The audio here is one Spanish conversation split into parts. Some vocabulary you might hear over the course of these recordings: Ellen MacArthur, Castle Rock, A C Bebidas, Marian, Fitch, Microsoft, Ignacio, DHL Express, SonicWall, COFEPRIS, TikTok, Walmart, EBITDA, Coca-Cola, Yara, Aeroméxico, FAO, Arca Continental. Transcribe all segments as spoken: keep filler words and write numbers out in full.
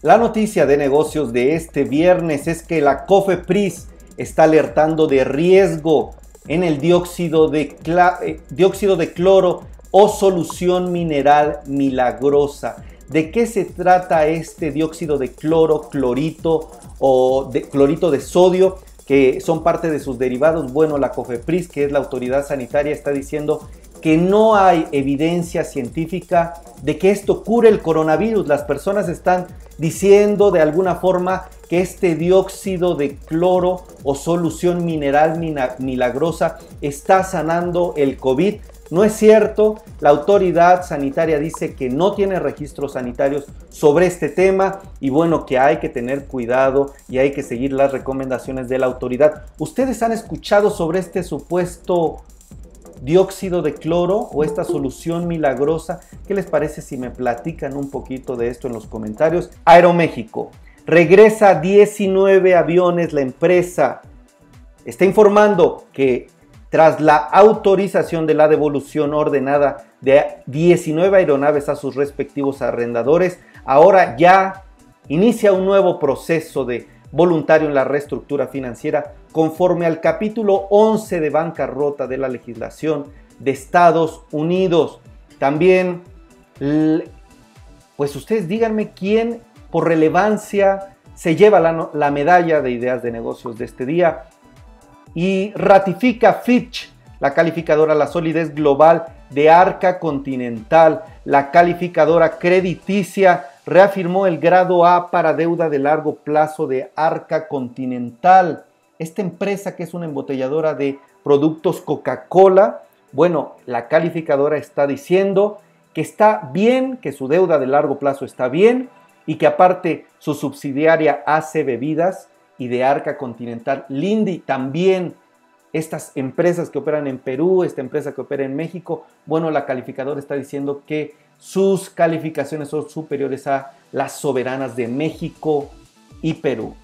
La noticia de negocios de este viernes es que la COFEPRIS está alertando de riesgo en el dióxido de, eh, dióxido de cloro o solución mineral milagrosa. ¿De qué se trata este dióxido de cloro, clorito o de clorito de sodio, que son parte de sus derivados? Bueno, la COFEPRIS, que es la autoridad sanitaria, está diciendo que no hay evidencia científica de que esto cure el coronavirus. Las personas están diciendo de alguna forma que este dióxido de cloro o solución mineral milagrosa está sanando el COVID. No es cierto. La autoridad sanitaria dice que no tiene registros sanitarios sobre este tema y bueno, que hay que tener cuidado y hay que seguir las recomendaciones de la autoridad. ¿Ustedes han escuchado sobre este supuesto dióxido de cloro o esta solución milagrosa? ¿Qué les parece si me platican un poquito de esto en los comentarios? Aeroméxico regresa diecinueve aviones. La empresa está informando que tras la autorización de la devolución ordenada de diecinueve aeronaves a sus respectivos arrendadores, ahora ya inicia un nuevo proceso de voluntario en la reestructura financiera conforme al capítulo once de bancarrota de la legislación de Estados Unidos. También, pues ustedes díganme quién por relevancia se lleva la, la medalla de ideas de negocios de este día. Y ratifica Fitch, la calificadora, la solidez global de Arca Continental. La calificadora crediticia reafirmó el grado A para deuda de largo plazo de Arca Continental. Esta empresa, que es una embotelladora de productos Coca-Cola, bueno, la calificadora está diciendo que está bien, que su deuda de largo plazo está bien y que aparte su subsidiaria A C Bebidas y de Arca Continental, Lindy, también estas empresas que operan en Perú, esta empresa que opera en México, bueno, la calificadora está diciendo que sus calificaciones son superiores a las soberanas de México y Perú.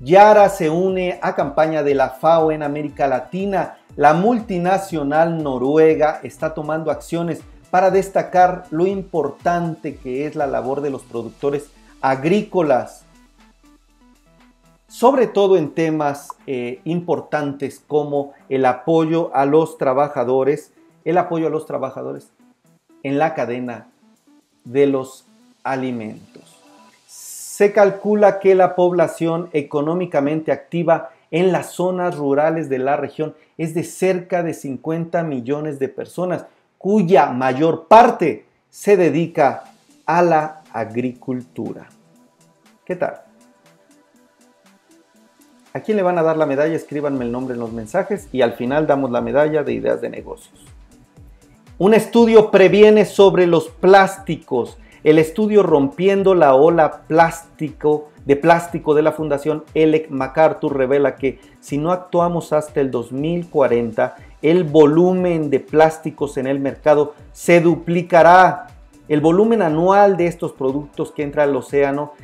Yara se une a campaña de la F A O en América Latina. La multinacional noruega está tomando acciones para destacar lo importante que es la labor de los productores agrícolas, sobre todo en temas eh, importantes como el apoyo a los trabajadores, el apoyo a los trabajadores en la cadena de los alimentos. Se calcula que la población económicamente activa en las zonas rurales de la región es de cerca de cincuenta millones de personas, cuya mayor parte se dedica a la agricultura. ¿Qué tal? ¿A quién le van a dar la medalla? Escríbanme el nombre en los mensajes y al final damos la medalla de ideas de negocios. Un estudio previene sobre los plásticos. El estudio Rompiendo la Ola plástico, de Plástico de la Fundación Ellen MacArthur revela que si no actuamos hasta el dos mil cuarenta, el volumen de plásticos en el mercado se duplicará. El volumen anual de estos productos que entra al océano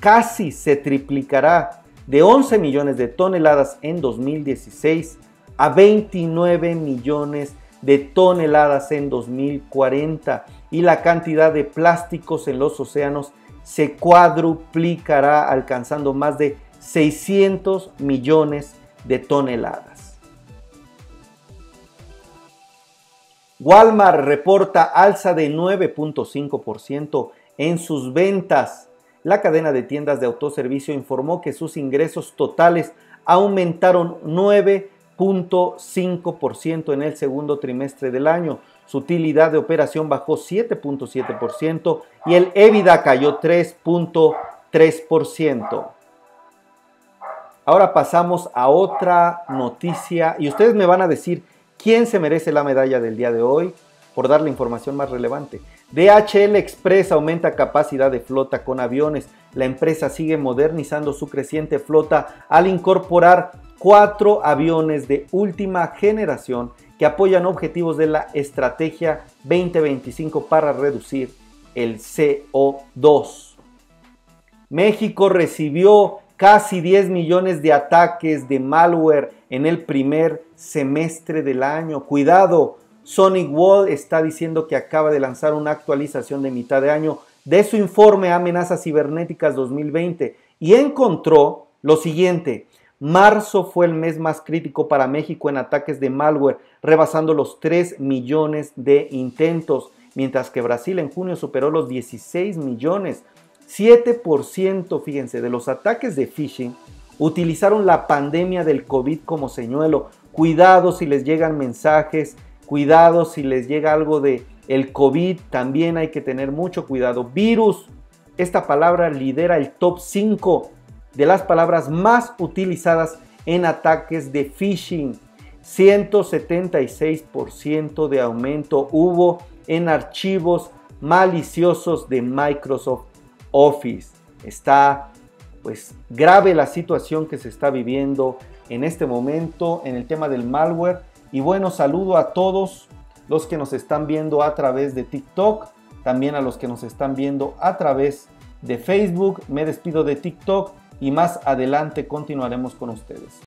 casi se triplicará, de once millones de toneladas en dos mil dieciséis a veintinueve millones de toneladas en dos mil cuarenta, y la cantidad de plásticos en los océanos se cuadruplicará, alcanzando más de seiscientos millones de toneladas. Walmart reporta alza de nueve punto cinco por ciento en sus ventas. La cadena de tiendas de autoservicio informó que sus ingresos totales aumentaron nueve punto cinco por ciento en el segundo trimestre del año. Su utilidad de operación bajó siete punto siete por ciento y el EBITDA cayó tres punto tres por ciento. Ahora pasamos a otra noticia y ustedes me van a decir ¿quién se merece la medalla del día de hoy por dar la información más relevante? D H L Express aumenta capacidad de flota con aviones. La empresa sigue modernizando su creciente flota al incorporar cuatro aviones de última generación que apoyan objetivos de la estrategia veinte veinticinco para reducir el C O dos. México recibió casi diez millones de ataques de malware en el primer semestre del año. Cuidado, SonicWall está diciendo que acaba de lanzar una actualización de mitad de año de su informe Amenazas Cibernéticas dos mil veinte y encontró lo siguiente: marzo fue el mes más crítico para México en ataques de malware, rebasando los tres millones de intentos, mientras que Brasil en junio superó los dieciséis millones. siete por ciento, fíjense, de los ataques de phishing utilizaron la pandemia del COVID como señuelo. Cuidado si les llegan mensajes, cuidado si les llega algo de el COVID, también hay que tener mucho cuidado. Virus, esta palabra lidera el top cinco de las palabras más utilizadas en ataques de phishing. ciento setenta y seis por ciento de aumento hubo en archivos maliciosos de Microsoft Office. Está pues grave la situación que se está viviendo en este momento en el tema del malware. Y bueno, saludo a todos los que nos están viendo a través de TikTok, también a los que nos están viendo a través de Facebook. Me despido de TikTok y más adelante continuaremos con ustedes.